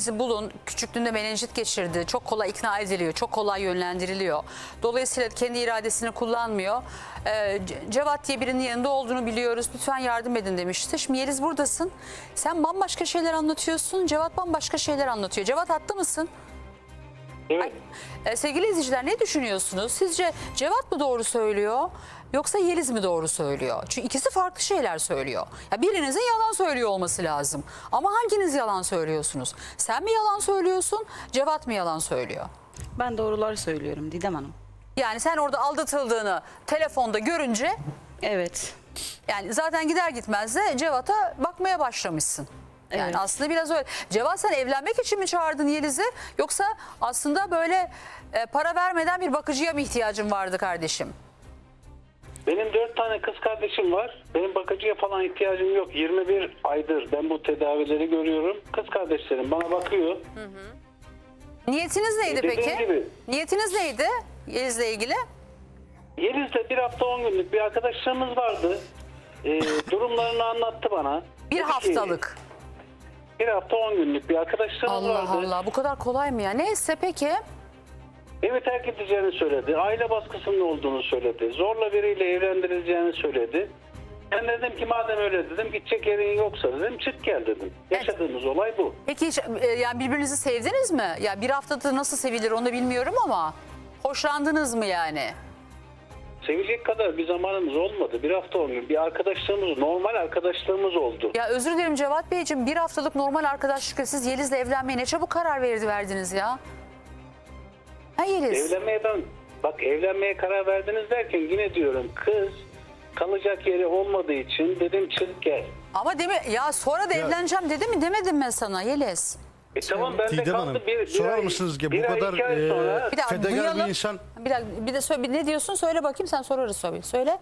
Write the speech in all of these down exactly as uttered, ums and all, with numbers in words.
bizi bulun. Küçüklüğünde menenjit geçirdi. Çok kolay ikna ediliyor. Çok kolay yönlendiriliyor. Dolayısıyla kendi iradesini kullanmıyor. Ee, Cevat diye birinin yanında olduğunu biliyoruz. Lütfen yardım edin demişti. Şimdi Yeliz buradasın. Sen bambaşka şeyler anlatıyorsun. Cevat bambaşka şeyler anlatıyor. Cevat hatta mısın? Evet. Ay, sevgili izleyiciler, ne düşünüyorsunuz? Sizce Cevat mı doğru söylüyor yoksa Yeliz mi doğru söylüyor? Çünkü ikisi farklı şeyler söylüyor. Ya birinizin yalan söylüyor olması lazım. Ama hanginiz yalan söylüyorsunuz? Sen mi yalan söylüyorsun, Cevat mı yalan söylüyor? Ben doğruları söylüyorum Didem Hanım. Yani sen orada aldatıldığını telefonda görünce... Evet. Yani zaten gider gitmez de Cevat'a bakmaya başlamışsın. Yani evet. Aslında biraz öyle. Cevat, sen evlenmek için mi çağırdın Yeliz'i? Yoksa aslında böyle e, para vermeden bir bakıcıya mı ihtiyacın vardı kardeşim? Benim dört tane kız kardeşim var. Benim bakıcıya falan ihtiyacım yok. yirmi bir aydır ben bu tedavileri görüyorum. Kız kardeşlerim bana bakıyor. Hı hı. Niyetiniz neydi Dediğim peki? Gibi. Niyetiniz neydi Yeliz'le ilgili? Yeliz'le bir hafta on günlük bir arkadaşlığımız vardı. E, durumlarını anlattı bana. Bir peki, haftalık. Bir hafta on günlük bir arkadaşlarım Allah vardı. Allah Allah, bu kadar kolay mı ya? Neyse peki. Evi terk edeceğini söyledi. Aile baskısının olduğunu söyledi. Zorla biriyle evlendirileceğini söyledi. Ben dedim ki madem öyle dedim, gidecek yerin yoksa dedim, çık gel dedim. Evet. Yaşadığımız olay bu. Peki hiç, yani birbirinizi sevdiniz mi? Ya bir haftada nasıl sevilir onu bilmiyorum ama hoşlandınız mı yani? Sevecek kadar bir zamanımız olmadı. Bir hafta olmuyor. Bir arkadaşlığımız, normal arkadaşlığımız oldu. Ya özür dilerim Cevat Beyciğim. Bir haftalık normal arkadaşlıkla siz Yeliz'le evlenmeye ne çabuk karar verdi verdiniz ya? Ha Yeliz? Evlenmeye ben, bak evlenmeye karar verdiniz derken yine diyorum kız kalacak yeri olmadığı için dedim çık gel. Ama deme ya sonra da ya. Evleneceğim dedi mi demedim ben sana Yeliz? E tamam, ben Didem de kaldı bir, bir sorar ay, mısınız ki bu kadar e, sonra... fedakar bir insan. Bir dakika, bir de söyle, bir ne diyorsun söyle bakayım, sen sorarız söyle. Söyle.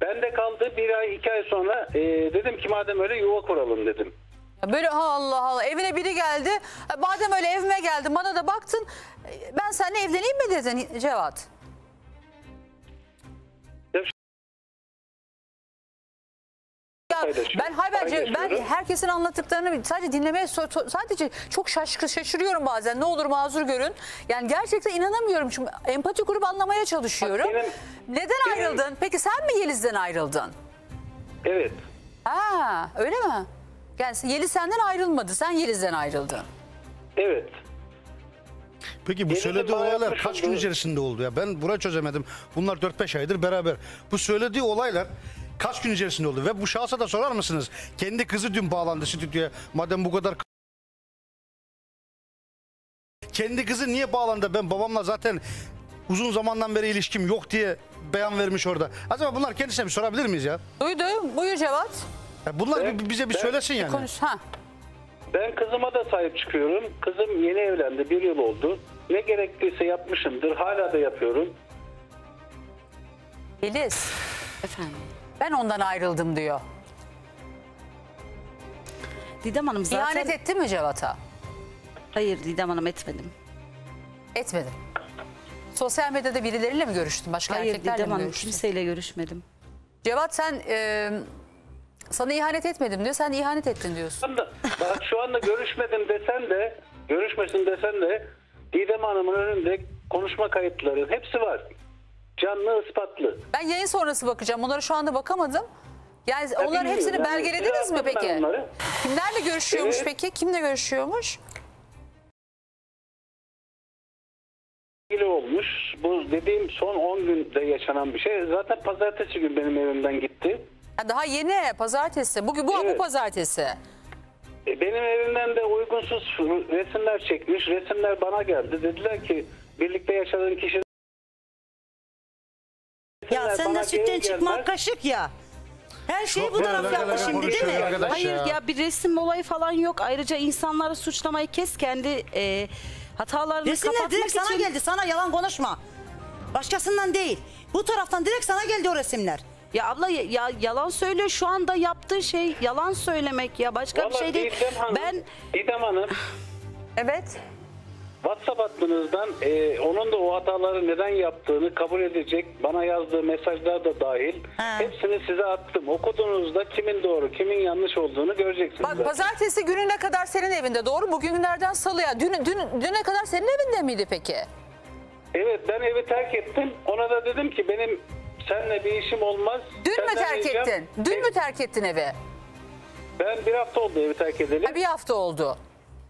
Ben de kaldı bir ay iki ay sonra e, dedim ki madem öyle yuva kuralım dedim. Ya böyle Allah Allah, evine biri geldi, madem öyle evime geldin bana da baktın, ben seninle evleneyim mi dedin Cevat? Ben hayır ben herkesin anlattıklarını sadece dinlemeye sadece çok şaşkın şaşırıyorum bazen. Ne olur mazur görün. Yani gerçekten inanamıyorum. Çünkü empati kurup anlamaya çalışıyorum. Benim, Neden benim, ayrıldın? Peki sen mi Yeliz'den ayrıldın? Evet. Aa, öyle mi? Yani Yeliz senden ayrılmadı. Sen Yeliz'den ayrıldın. Evet. Peki bu Yeliz'e söylediği olaylar kaç gün içerisinde oldu ya? Ben burayı çözemedim. Bunlar dört beş aydır beraber. Bu söylediği olaylar kaç gün içerisinde oldu? Ve bu şahsa da sorar mısınız? Kendi kızı dün bağlandı stüdyoya. Madem bu kadar... Kendi kızı niye bağlandı? Ben babamla zaten uzun zamandan beri ilişkim yok diye beyan vermiş orada. Acaba bunlar kendisine bir sorabilir miyiz ya? Duydu. Buyur Cevat. Ya bunlar ben, bize bir ben, söylesin yani. Konuş, ha. Ben kızıma da sahip çıkıyorum. Kızım yeni evlendi. Bir yıl oldu. Ne gerekliyse yapmışımdır. Hala da yapıyorum. Yeliz. Efendim. Ben ondan ayrıldım diyor. Didem Hanım zaten... İhanet etti mi Cevat'a? Hayır Didem Hanım, etmedim. Etmedim. Sosyal medyada birileriyle mi görüştün? Başka Hayır, erkeklerle Didem mi Hanım, görüştün? Hayır Didem Hanım, kimseyle görüşmedim. Cevat sen... E, sana ihanet etmedim diyor, sen ihanet ettin diyorsun. Bak şu anda görüşmedim desen de... Görüşmesin desen de... Didem Hanım'ın önünde konuşma kayıtları hepsi var. Canlı ispatlı. Ben yayın sonrası bakacağım. Onlara şu anda bakamadım. Yani ya onların hepsini yani belgelediniz mi peki? Kimlerle görüşüyormuş evet. peki? Kimle görüşüyormuş? İlgili olmuş. Bu dediğim son on günde yaşanan bir şey. Zaten pazartesi gün benim evimden gitti. Ya daha yeni pazartesi. Bugün bu, evet. bu pazartesi. Benim evimden de uygunsuz resimler çekmiş. Resimler bana geldi. Dediler ki birlikte yaşadığın kişi Ya sen de sütten çıkmak kaşık ya. Her şeyi bu taraf yapmışım değil mi? Hayır ya. ya bir resim olayı falan yok. Ayrıca insanları suçlamayı kes, kendi e, hatalarını Resimle kapatmak direkt için. Sana geldi, sana yalan konuşma. Başkasından değil. Bu taraftan direkt sana geldi o resimler. Ya abla ya, ya yalan söylüyor, şu anda yaptığı şey yalan söylemek ya. Başka Vallahi bir şey değil. Didem Hanım, ben... Didem Hanım. Evet. WhatsApp hattınızdan e, onun da o hataları neden yaptığını kabul edecek bana yazdığı mesajlar da dahil ha. hepsini size attım. Okuduğunuzda kimin doğru kimin yanlış olduğunu göreceksiniz. Bak zaten. Pazartesi gününe kadar senin evinde, doğru mu? Bugün günlerden salıya. Dün, dün, düne kadar senin evinde miydi peki? Evet, ben evi terk ettim. Ona da dedim ki benim seninle bir işim olmaz. Dün Senden mü terk edeceğim. ettin? Dün e, mü terk ettin evi? Ben bir hafta oldu evi terk edelim. Ha, bir hafta oldu.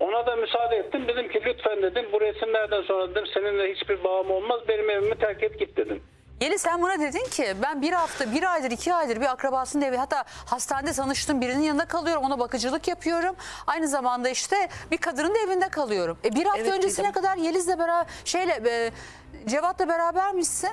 Ona da müsaade ettim. Dedim ki lütfen dedim, bu resimlerden sonra dedim seninle hiçbir bağım olmaz. Benim evimi terk et git dedim. Yeliz, sen buna dedin ki ben bir hafta, bir aydır, iki aydır bir akrabasının evi, hatta hastanede tanıştığım birinin yanında kalıyorum. Ona bakıcılık yapıyorum. Aynı zamanda işte bir kadının da evinde kalıyorum. E, bir hafta evet, öncesine Didem. kadar Yeliz'le beraber, şeyle, e, Cevat'la beraber misin?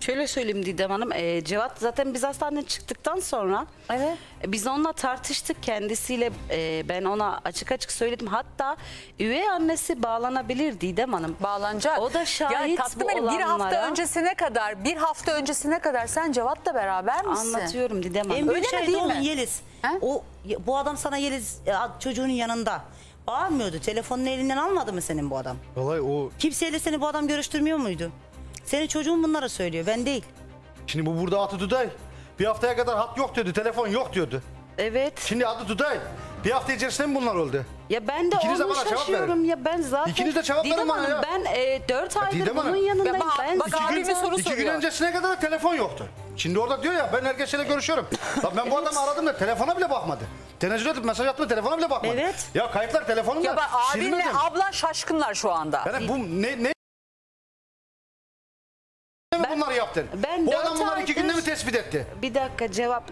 Şöyle söyleyeyim Didem Hanım, e, Cevat zaten biz hastaneden çıktıktan sonra evet. e, biz onunla tartıştık kendisiyle, e, ben ona açık açık söyledim. Hatta üvey annesi bağlanabilir Didem Hanım. Bağlanacak. O da şahit yani, bu benim, olanlara. Bir hafta öncesine kadar, bir hafta öncesine kadar sen Cevat'la beraber misin? Anlatıyorum Didem Hanım. Öyle şey mi değil mi? Yeliz, o, bu adam sana Yeliz çocuğunun yanında bağırmıyordu. Telefonunu elinden almadı mı senin bu adam? Vallahi o... Kimseyle seni bu adam görüştürmüyor muydu? Senin çocuğun bunlara söylüyor, ben değil. Şimdi bu burada adı Duday. Bir haftaya kadar hat yok diyordu, telefon yok diyordu. Evet. Şimdi adı Duday. Bir hafta içerisinde mi bunlar öldü? Ya ben de İkiniz onu şaşıyorum ya ben zaten. İkiniz de cevap verin bana ya. Ben e, dört aydır ya bunun yanındayım. Ya bak, ben bak, iki, gün, soru iki gün öncesine kadar telefon yoktu. Şimdi orada diyor ya ben herkesle görüşüyorum. Ben bu adamı aradım da telefona bile bakmadı. Tenezzül edip mesaj attım da telefona bile bakmadı. Evet. Ya kayıtlar telefonumda. Ya bak, abinle ablan şaşkınlar şu anda. Yani bu ne? ne Ben, bunları yaptın. Ben bu adam bunları aydır, iki günde mi tespit etti? Bir dakika cevap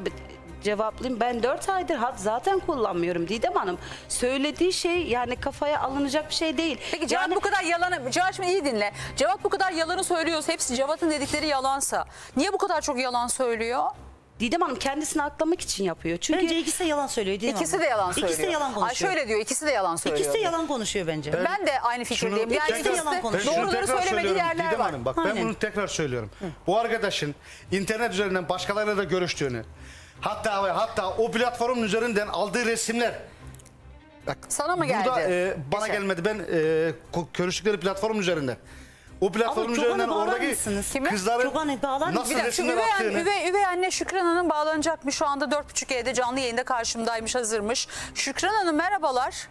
cevaplayayım. Ben dört aydır hat zaten kullanmıyorum Didem Hanım. Söylediği şey yani kafaya alınacak bir şey değil. Peki Cevat yani, bu kadar yalanı, Cevat şimdi iyi dinle. Cevat bu kadar yalanı söylüyorsa, hepsi Cevat'ın dedikleri yalansa, niye bu kadar çok yalan söylüyor? Didem Hanım kendisini aklamak için yapıyor. Çünkü bence ikisi de yalan söylüyor Didem Hanım. İkisi de yalan söylüyor. İkisi de yalan konuşuyor. Ay şöyle diyor, ikisi de yalan söylüyor. İkisi de yalan konuşuyor bence. Ben, ben de aynı fikirdeyim. Yani ikisi de yalan konuşuyor. Doğruları söylemediği yerler Didem var. Hanım, bak Aynen. ben bunu tekrar söylüyorum. Hı. Bu arkadaşın internet üzerinden başkalarıyla da görüştüğünü, hatta hatta o platformun üzerinden aldığı resimler. Bak, sana mı geldi? Burada, e, bana Geçen. gelmedi. Ben e, görüştükleri platform üzerinden. O platform üzerinden oradaki kızların nasıl resimler attığını. Üvey, üvey anne Şükran Hanım bağlanacakmış. Şu anda dört buçuk E'de canlı yayında karşımdaymış, hazırmış. Şükran Hanım merhabalar.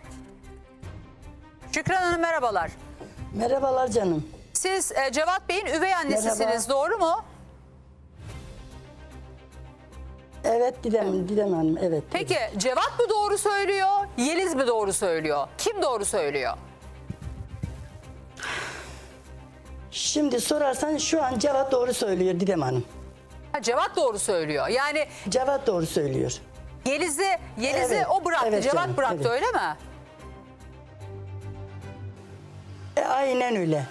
Şükran Hanım merhabalar. Merhabalar canım. Siz e, Cevat Bey'in üvey annesisiniz, Merhaba. doğru mu? Evet Didem, Didem Hanım, evet. Peki Cevat mı doğru söylüyor, Yeliz mi doğru söylüyor? Kim doğru söylüyor? Şimdi sorarsan şu an Cevat doğru söylüyor Didem Hanım. Ha, Cevat doğru söylüyor. Yani Cevat doğru söylüyor. Yeliz'i Yeliz'i evet, o bıraktı. Evet, Cevat canım, bıraktı evet. öyle mi? E, aynen öyle.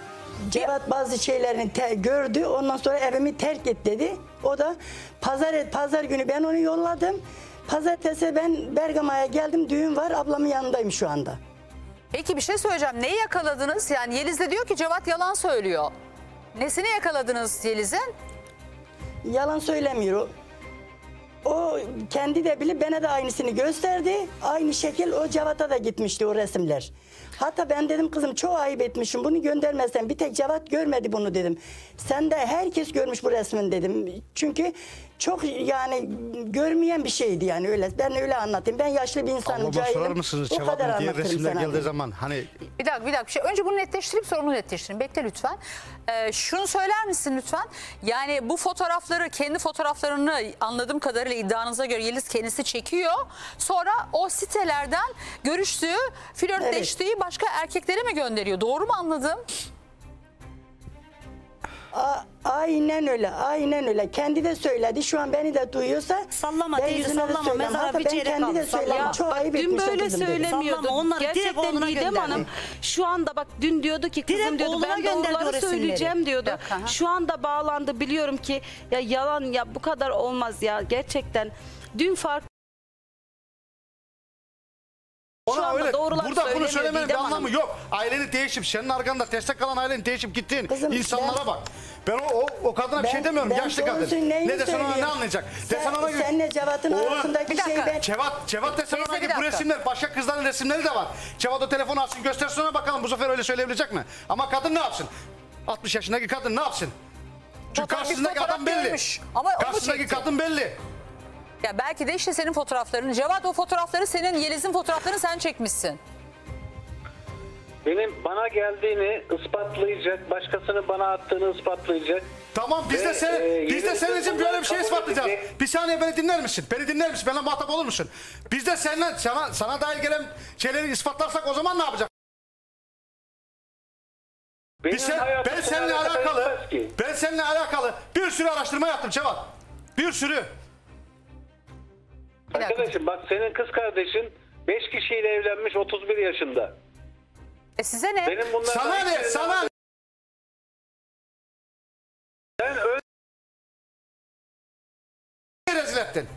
Cevat ya. bazı şeylerini te gördü. Ondan sonra evimi terk et dedi. O da pazar pazar günü ben onu yolladım. Pazartesi ben Bergama'ya geldim. Düğün var. Ablamın yanındayım şu anda. Peki bir şey söyleyeceğim. Neyi yakaladınız? Yani Yeliz de diyor ki Cevat yalan söylüyor. Nesini yakaladınız Yeliz'in? Yalan söylemiyor. O kendi de bile bana da aynısını gösterdi. Aynı şekil o Cevat'a da gitmişti o resimler. Hatta ben dedim kızım çok ayıp etmişim. Bunu göndermezsen, bir tek Cevat görmedi bunu dedim. Sen de herkes görmüş bu resmin dedim. Çünkü çok yani görmeyen bir şeydi yani öyle. Ben öyle anlatayım. Ben yaşlı bir insanım. Ama cahilim. Sorar mısınız Cevat'ın diğer resimler geldiği abi. zaman hani... Bir dakika bir dakika. Bir şey. Önce bunu netleştirip sorunu netleştirin. Bekle lütfen. Ee, şunu söyler misin lütfen? Yani bu fotoğrafları, kendi fotoğraflarını anladığım kadarıyla iddianıza göre Yeliz kendisi çekiyor. Sonra o sitelerden görüştüğü, flörtleştiği evet. başka erkeklere mi gönderiyor? Doğru mu anladım? A aynen öyle, aynen öyle. Kendi de söyledi. Şu an beni de duyuyorsa sallama teyze, sallama. Mezara bir çeyrek al. Dün böyle söylemiyordun. Onları gerçekten Didem Hanım şu anda bak dün diyordu ki kızım direkt diyordu ben doğruları söyleyeceğim diyordu. Yok, şu anda bağlandı biliyorum ki ya yalan ya bu kadar olmaz ya gerçekten. Dün farklı Ona öyle, burada bunu söylemenin bir anlamı yok. Aileni değişip, senin arkanda destek kalan aileni değişip gittiğin kızım, insanlara ben, bak. Ben o, o, o kadına ben, bir şey demiyorum, yaşlı kadın. Ne desen ona ne anlayacak? Sen, desen ona senle Cevat'ın arasındaki şey ben... Cevat, Cevat desen ona ki bu resimler, başka kızların resimleri de var. Cevat o telefonu alsın, göstersin ona bakalım bu sefer öyle söyleyebilecek mi? Ama kadın ne yapsın? altmış yaşındaki kadın ne yapsın? Çünkü fotoğraf, karşısındaki adam belli. Ama karşısındaki kadın belli. Ya belki de işte senin fotoğrafların. Cevat, o fotoğrafları senin, Yeliz'in fotoğraflarını sen çekmişsin. Benim bana geldiğini ispatlayacak, başkasının bana attığını ispatlayacak. Tamam, biz Ve, de sen, e, biz de senin için böyle bir şey ispatlayacağız. Edecek. Bir saniye beni dinler misin? Beni dinler misin? Benimle muhatap olur musun? Biz de seninle, sana, sana dair gelen şeyleri ispatlarsak o zaman ne yapacak? Benim sen, ben seninle alakalı, ben seninle alakalı bir sürü araştırma yaptım Cevat. Bir sürü. Arkadaşım bak, senin kız kardeşin beş kişiyle evlenmiş, otuz bir yaşında. E size ne? Benim bunlar sana ne? Sana ne? Sen öyle rezil ettin.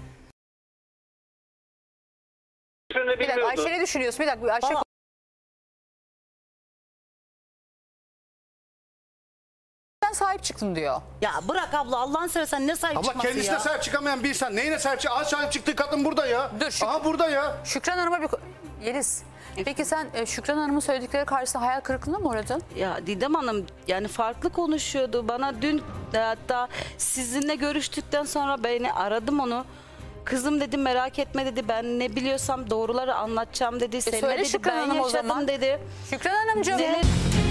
Bir dakika, Ayşe ne düşünüyorsun? Bir dakika, Ayşe... Tamam. Sahip çıktın diyor. Ya bırak abla, Allah'ın seversen ne sahip abla çıkması ya? Abla kendisine sahip çıkamayan bir insan neyine sahip çıkıyor? Aa, sahip çıktığı kadın burada ya. Dur, Şük Aha burada ya. Şükran Hanım'a bir... Yeliz. Peki sen e, Şükran Hanım'ın söyledikleri karşısında hayal kırıklığına mı uğradın? Ya Didem Hanım yani farklı konuşuyordu. Bana dün hatta sizinle görüştükten sonra beni aradım onu. Kızım dedim, merak etme dedi, ben ne biliyorsam doğruları anlatacağım dedi. E, söyle dedi, Şükran Hanım o zaman. Dedi. Şükran Hanımcığım.